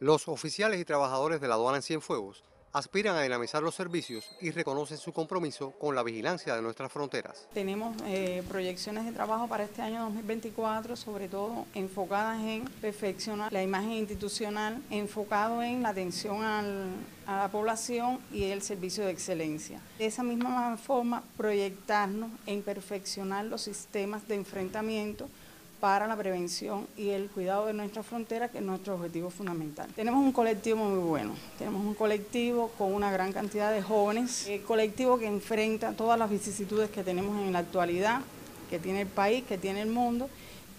Los oficiales y trabajadores de la aduana en Cienfuegos aspiran a dinamizar los servicios y reconocen su compromiso con la vigilancia de nuestras fronteras. Tenemos proyecciones de trabajo para este año 2024, sobre todo enfocadas en perfeccionar la imagen institucional, enfocado en la atención a la población y el servicio de excelencia. De esa misma forma, proyectarnos en perfeccionar los sistemas de enfrentamiento para la prevención y el cuidado de nuestra frontera, que es nuestro objetivo fundamental. Tenemos un colectivo muy bueno, tenemos un colectivo con una gran cantidad de jóvenes, el colectivo que enfrenta todas las vicisitudes que tenemos en la actualidad, que tiene el país, que tiene el mundo,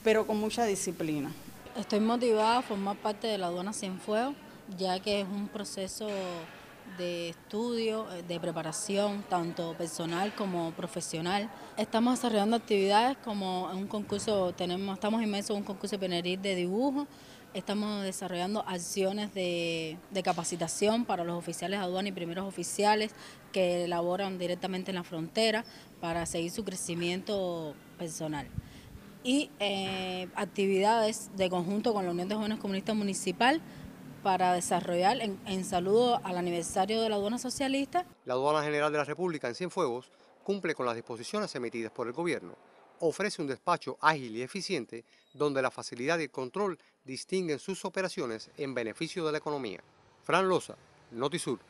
pero con mucha disciplina. Estoy motivada a formar parte de la aduana Cienfuegos, ya que es un proceso de estudio, de preparación, tanto personal como profesional. Estamos desarrollando actividades como un concurso, estamos inmersos en un concurso de Peneril de dibujo, estamos desarrollando acciones de capacitación para los oficiales de aduana y primeros oficiales que elaboran directamente en la frontera para seguir su crecimiento personal. Y actividades de conjunto con la Unión de Jóvenes Comunistas Municipal, para desarrollar en saludo al aniversario de la aduana socialista. La Aduana General de la República en Cienfuegos cumple con las disposiciones emitidas por el gobierno. Ofrece un despacho ágil y eficiente donde la facilidad y el control distinguen sus operaciones en beneficio de la economía. Fran Loza, NotiSur.